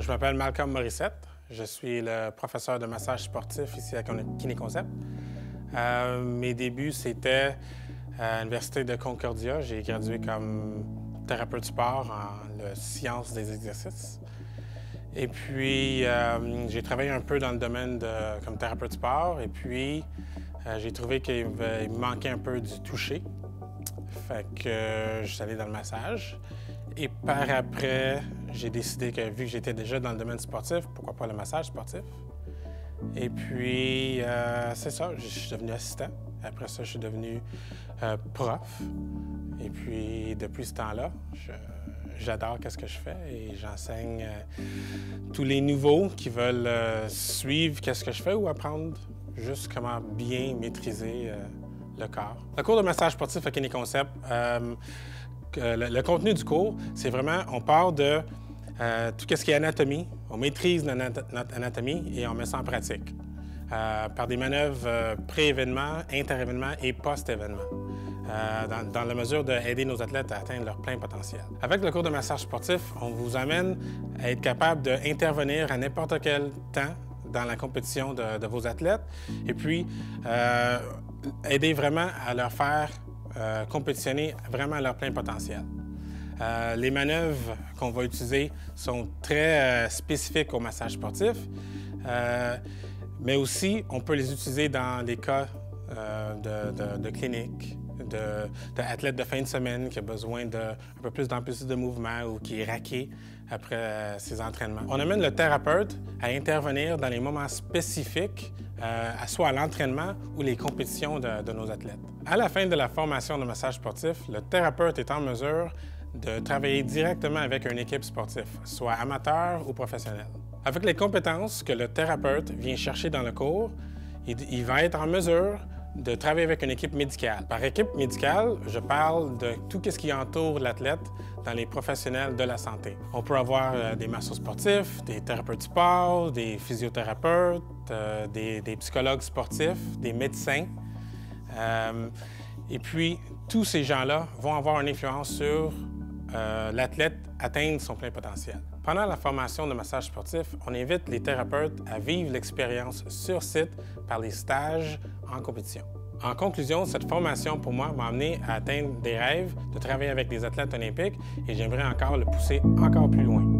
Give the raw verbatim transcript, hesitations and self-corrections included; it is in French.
Je m'appelle Malcolm Morissette. Je suis le professeur de massage sportif ici à Kiné-Concept. Euh, mes débuts, c'était à l'Université de Concordia. J'ai gradué comme thérapeute sport en sciences des exercices. Et puis, euh, j'ai travaillé un peu dans le domaine de, comme thérapeute sport. Et puis, euh, j'ai trouvé qu'il me manquait un peu du toucher. Fait que euh, je suis allé dans le massage. Et par après, j'ai décidé que vu que j'étais déjà dans le domaine sportif, pourquoi pas le massage sportif? Et puis, euh, c'est ça, je suis devenu assistant. Après ça, je suis devenu euh, prof. Et puis, depuis ce temps-là, j'adore qu'est-ce que je fais et j'enseigne euh, tous les nouveaux qui veulent euh, suivre qu'est-ce que je fais ou apprendre juste comment bien maîtriser euh, le corps. Le cours de massage sportif à Kiné-Concept, euh, Le, le contenu du cours, c'est vraiment, on part de euh, tout ce qui est anatomie, on maîtrise notre, notre anatomie et on met ça en pratique euh, par des manœuvres euh, pré-événement, inter-événement et post-événement, euh, dans, dans la mesure d'aider nos athlètes à atteindre leur plein potentiel. Avec le cours de massage sportif, on vous amène à être capable d'intervenir à n'importe quel temps dans la compétition de, de vos athlètes et puis euh, aider vraiment à leur faire Euh, compétitionner vraiment à leur plein potentiel. Euh, les manœuvres qu'on va utiliser sont très euh, spécifiques au massage sportif, euh, mais aussi on peut les utiliser dans les cas euh, de, de, de clinique, d'athlète de, de fin de semaine qui a besoin d'un peu plus d'amplitude de mouvement ou qui est raqué après euh, ses entraînements. On amène le thérapeute à intervenir dans les moments spécifiques Euh, soit à l'entraînement ou les compétitions de, de nos athlètes. À la fin de la formation de massage sportif, le thérapeute est en mesure de travailler directement avec une équipe sportive, soit amateur ou professionnelle. Avec les compétences que le thérapeute vient chercher dans le cours, il, il va être en mesure de travailler avec une équipe médicale. Par équipe médicale, je parle de tout ce qui entoure l'athlète dans les professionnels de la santé. On peut avoir euh, des masseurs sportifs, des thérapeutes sport, des physiothérapeutes, euh, des, des psychologues sportifs, des médecins. Euh, et puis, tous ces gens-là vont avoir une influence sur euh, l'athlète atteindre son plein potentiel. Pendant la formation de massage sportif, on invite les thérapeutes à vivre l'expérience sur site par les stages en compétition. En conclusion, cette formation, pour moi, m'a amené à atteindre des rêves, de travailler avec des athlètes olympiques et j'aimerais encore le pousser encore plus loin.